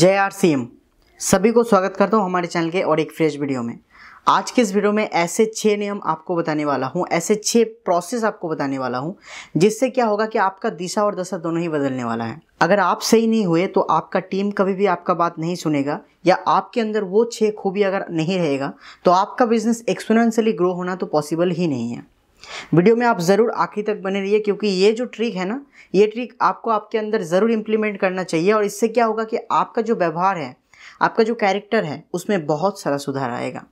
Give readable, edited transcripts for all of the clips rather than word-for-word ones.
JRCM सभी को स्वागत करता हूं हमारे चैनल के और एक फ्रेश वीडियो में। आज के इस वीडियो में ऐसे 6 नियम आपको बताने वाला हूं, ऐसे 6 प्रोसेस आपको बताने वाला हूं जिससे क्या होगा कि आपका दिशा और दशा दोनों ही बदलने वाला है। अगर आप सही नहीं हुए तो आपका टीम कभी भी आपका बात नहीं सुनेगा, या आपके अंदर वो 6 खूबी अगर नहीं रहेगा तो आपका बिजनेस एक्सपोनेंशियली ग्रो होना तो पॉसिबल ही नहीं है। वीडियो में आप ज़रूर आखिर तक बने रहिए, क्योंकि ये जो ट्रिक है ना, ये ट्रिक आपको आपके अंदर ज़रूर इम्प्लीमेंट करना चाहिए और इससे क्या होगा कि आपका जो व्यवहार है, आपका जो कैरेक्टर है, उसमें बहुत सारा सुधार आएगा।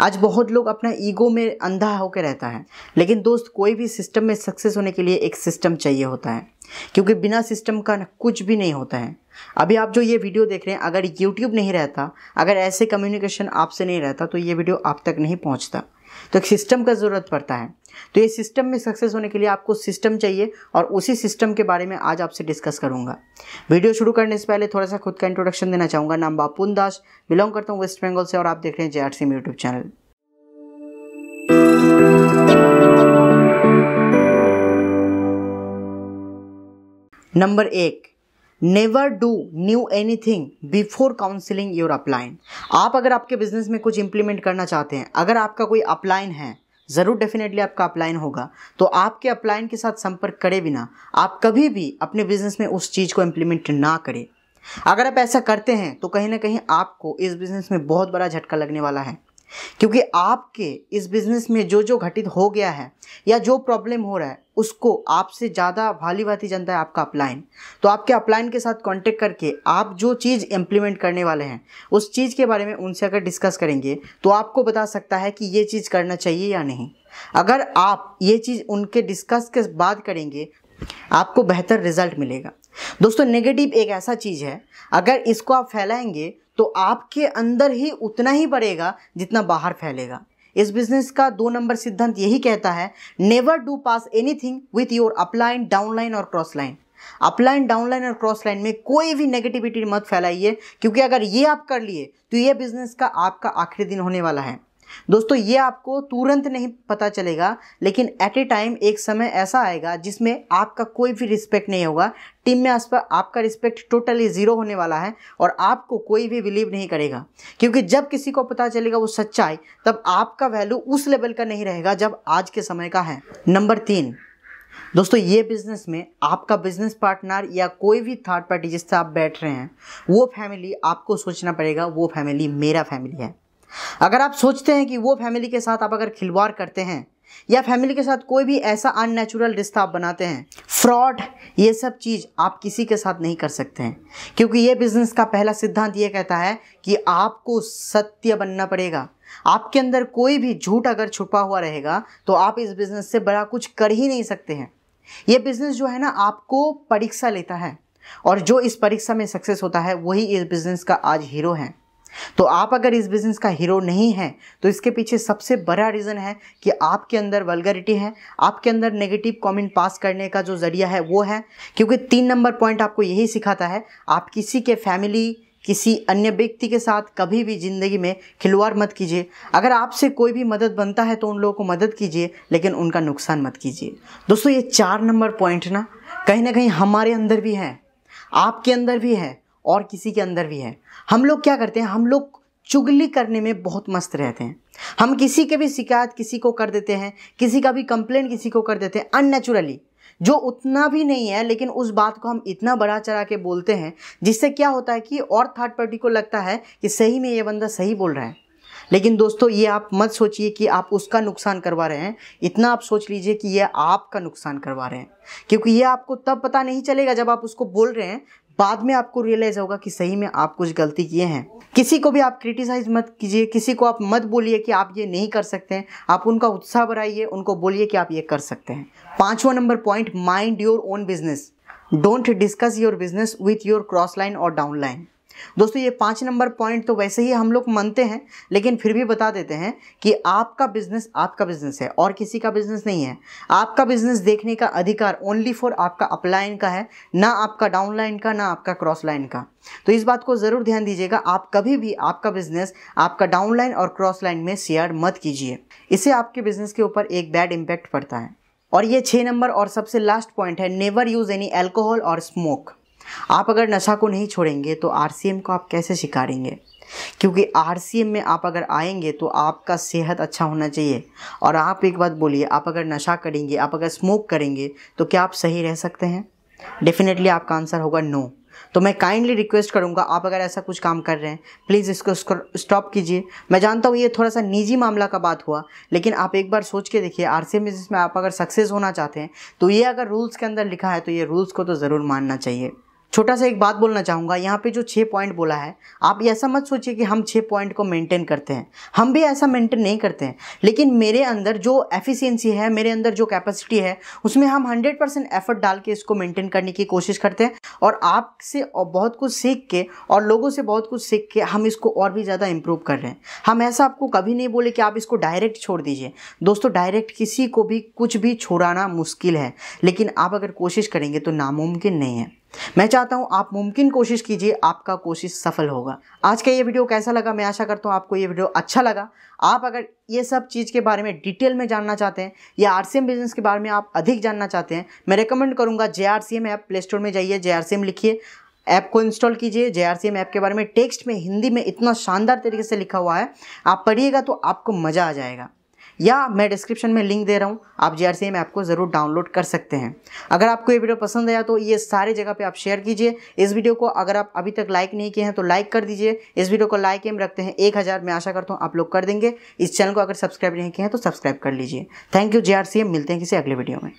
आज बहुत लोग अपना ईगो में अंधा होकर रहता है, लेकिन दोस्त कोई भी सिस्टम में सक्सेस होने के लिए एक सिस्टम चाहिए होता है, क्योंकि बिना सिस्टम का कुछ भी नहीं होता है। अभी आप जो ये वीडियो देख रहे हैं, अगर YouTube नहीं रहता, अगर ऐसे कम्युनिकेशन आपसे नहीं रहता तो ये वीडियो आप तक नहीं पहुँचता। तो एक सिस्टम का ज़रूरत पड़ता है। तो ये सिस्टम में सक्सेस होने के लिए आपको सिस्टम चाहिए और उसी सिस्टम के बारे में आज आपसे डिस्कस करूंगा। वीडियो शुरू करने से पहले थोड़ा सा खुद का इंट्रोडक्शन देना चाहूँगा। नाम बारून दास, बिलोंग करता हूँ वेस्ट बंगाल से और आप देख रहे हैं JRCM YouTube channel. Number 1, never do new any thing before counselling your upline. आप अगर आपके बिजनेस में कुछ इंप्लीमेंट करना चाहते हैं, अगर आपका कोई अपलाइन है, ज़रूर डेफिनेटली आपका अपलाइन होगा, तो आपके अपलाइन के साथ संपर्क करे बिना आप कभी भी अपने बिजनेस में उस चीज़ को इम्प्लीमेंट ना करें। अगर आप ऐसा करते हैं तो कहीं ना कहीं आपको इस बिज़नेस में बहुत बड़ा झटका लगने वाला है, क्योंकि आपके इस बिज़नेस में जो जो घटित हो गया है या जो प्रॉब्लम हो रहा है उसको आपसे ज़्यादा भाली-भांति जानता है आपका अपलाइन। तो आपके अपलाइन के साथ कांटेक्ट करके आप जो चीज़ इम्प्लीमेंट करने वाले हैं उस चीज़ के बारे में उनसे अगर डिस्कस करेंगे तो आपको बता सकता है कि ये चीज़ करना चाहिए या नहीं। अगर आप ये चीज़ उनके डिस्कस के बाद करेंगे आपको बेहतर रिजल्ट मिलेगा। दोस्तों नेगेटिव एक ऐसा चीज़ है, अगर इसको आप फैलाएंगे तो आपके अंदर ही उतना ही बढ़ेगा जितना बाहर फैलेगा। इस बिजनेस का 2 नंबर सिद्धांत यही कहता है, never do pass anything with your upline, downline और क्रॉसलाइन। अपलाइन, डाउनलाइन और क्रॉसलाइन में कोई भी नेगेटिविटी मत फैलाइए, क्योंकि अगर ये आप कर लिए तो ये बिजनेस का आपका आखिरी दिन होने वाला है। दोस्तों ये आपको तुरंत नहीं पता चलेगा, लेकिन एट ए टाइम एक समय ऐसा आएगा जिसमें आपका कोई भी रिस्पेक्ट नहीं होगा, टीम में आस पास आपका रिस्पेक्ट टोटली ज़ीरो होने वाला है और आपको कोई भी बिलीव नहीं करेगा, क्योंकि जब किसी को पता चलेगा वो सच्चाई, तब आपका वैल्यू उस लेवल का नहीं रहेगा जब आज के समय का है। नंबर 3, दोस्तों ये बिज़नेस में आपका बिजनेस पार्टनर या कोई भी थर्ड पार्टी जिससे आप बैठ रहे हैं, वो फैमिली आपको सोचना पड़ेगा, वो फैमिली मेरा फैमिली है। अगर आप सोचते हैं कि वो फैमिली के साथ आप अगर खिलवाड़ करते हैं या फैमिली के साथ कोई भी ऐसा अननेचुरल रिश्ता आप बनाते हैं, फ्रॉड, ये सब चीज़ आप किसी के साथ नहीं कर सकते हैं, क्योंकि ये बिज़नेस का पहला सिद्धांत ये कहता है कि आपको सत्य बनना पड़ेगा। आपके अंदर कोई भी झूठ अगर छुपा हुआ रहेगा तो आप इस बिज़नेस से बड़ा कुछ कर ही नहीं सकते हैं। ये बिज़नेस जो है ना, आपको परीक्षा लेता है और जो इस परीक्षा में सक्सेस होता है वही इस बिज़नेस का आज हीरो है। तो आप अगर इस बिज़नेस का हीरो नहीं हैं तो इसके पीछे सबसे बड़ा रीज़न है कि आपके अंदर वल्गरिटी है, आपके अंदर नेगेटिव कमेंट पास करने का जो ज़रिया है वो है, क्योंकि 3 नंबर पॉइंट आपको यही सिखाता है, आप किसी के फैमिली, किसी अन्य व्यक्ति के साथ कभी भी ज़िंदगी में खिलवाड़ मत कीजिए। अगर आपसे कोई भी मदद बनता है तो उन लोगों को मदद कीजिए, लेकिन उनका नुकसान मत कीजिए। दोस्तों ये 4 नंबर पॉइंट ना कहीं हमारे अंदर भी है, आपके अंदर भी है और किसी के अंदर भी है। हम लोग क्या करते हैं, हम लोग चुगली करने में बहुत मस्त रहते हैं। हम किसी के भी शिकायत किसी को कर देते हैं, किसी का भी कंप्लेंट किसी को कर देते हैं अननेचुरली, जो उतना भी नहीं है, लेकिन उस बात को हम इतना बढ़ा चढ़ा के बोलते हैं जिससे क्या होता है कि और थर्ड पार्टी को लगता है कि सही में ये बंदा सही बोल रहा है। लेकिन दोस्तों ये आप मत सोचिए कि आप उसका नुकसान करवा रहे हैं, इतना आप सोच लीजिए कि ये आपका नुकसान करवा रहे हैं, क्योंकि ये आपको तब पता नहीं चलेगा जब आप उसको बोल रहे हैं, बाद में आपको रियलाइज़ होगा कि सही में आप कुछ गलती किए हैं। किसी को भी आप क्रिटिसाइज़ मत कीजिए, किसी को आप मत बोलिए कि आप ये नहीं कर सकते हैं, आप उनका उत्साह बढ़ाइए, उनको बोलिए कि आप ये कर सकते हैं। 5वां number point, mind your own business, don't discuss your business with your cross line और डाउन लाइन। दोस्तों ये 5 नंबर पॉइंट तो वैसे ही हम लोग मानते हैं, लेकिन फिर भी बता देते हैं कि आपका बिजनेस है और किसी का बिजनेस नहीं है। आपका बिजनेस देखने का अधिकार ओनली फॉर आपका अपलाइन का है, ना आपका डाउनलाइन का, ना आपका क्रॉस लाइन का। तो इस बात को ज़रूर ध्यान दीजिएगा, आप कभी भी आपका बिजनेस आपका डाउनलाइन और क्रॉस लाइन में शेयर मत कीजिए, इससे आपके बिजनेस के ऊपर एक बैड इम्पैक्ट पड़ता है। और ये 6 नंबर और सबसे लास्ट पॉइंट है, नेवर यूज़ एनी एल्कोहल और स्मोक। आप अगर नशा को नहीं छोड़ेंगे तो आरसीएम को आप कैसे सिखाएंगे, क्योंकि आरसीएम में आप अगर आएंगे तो आपका सेहत अच्छा होना चाहिए। और आप एक बात बोलिए, आप अगर नशा करेंगे, आप अगर स्मोक करेंगे तो क्या आप सही रह सकते हैं? डेफिनेटली आपका आंसर होगा नो। तो मैं काइंडली रिक्वेस्ट करूंगा, आप अगर ऐसा कुछ काम कर रहे हैं प्लीज़ इसको स्टॉप कीजिए। मैं जानता हूँ ये थोड़ा सा निजी मामला का बात हुआ, लेकिन आप एक बार सोच के देखिए, आरसीएम में आप अगर सक्सेस होना चाहते हैं तो ये अगर रूल्स के अंदर लिखा है तो ये रूल्स को तो ज़रूर मानना चाहिए। छोटा सा एक बात बोलना चाहूँगा, यहाँ पे जो 6 पॉइंट बोला है, आप ऐसा मत सोचिए कि हम 6 पॉइंट को मेंटेन करते हैं, हम भी ऐसा मेंटेन नहीं करते हैं, लेकिन मेरे अंदर जो एफिशिएंसी है, मेरे अंदर जो कैपेसिटी है, उसमें हम 100% एफर्ट डाल के इसको मेंटेन करने की कोशिश करते हैं। और आपसे बहुत कुछ सीख के और लोगों से बहुत कुछ सीख के हम इसको और भी ज़्यादा इम्प्रूव कर रहे हैं। हम ऐसा आपको कभी नहीं बोले कि आप इसको डायरेक्ट छोड़ दीजिए। दोस्तों, डायरेक्ट किसी को भी कुछ भी छोड़ाना मुश्किल है, लेकिन आप अगर कोशिश करेंगे तो नामुमकिन नहीं है। मैं चाहता हूं आप मुमकिन कोशिश कीजिए, आपका कोशिश सफल होगा। आज का ये वीडियो कैसा लगा, मैं आशा करता हूं आपको ये वीडियो अच्छा लगा। आप अगर ये सब चीज़ के बारे में डिटेल में जानना चाहते हैं या आरसीएम बिजनेस के बारे में आप अधिक जानना चाहते हैं, मैं रेकमेंड करूंगा JRCM ऐप, प्ले स्टोर में जाइए, JRCM लिखिए, ऐप को इंस्टॉल कीजिए। JRCM ऐप के बारे में टेक्स्ट में हिंदी में इतना शानदार तरीके से लिखा हुआ है, आप पढ़िएगा तो आपको मज़ा आ जाएगा। या मैं डिस्क्रिप्शन में लिंक दे रहा हूँ, आप JRCM ऐप को ज़रूर डाउनलोड कर सकते हैं। अगर आपको ये वीडियो पसंद आया तो ये सारे जगह पे आप शेयर कीजिए। इस वीडियो को अगर आप अभी तक लाइक नहीं किए हैं तो लाइक कर दीजिए। इस वीडियो को लाइक एम रखते हैं 1000, मैं आशा करता हूँ आप लोग कर देंगे। इस चैनल को अगर सब्सक्राइब नहीं किए हैं तो सब्सक्राइब कर लीजिए। थैंक यू JRCM, मिलते हैं किसी अगले वीडियो में।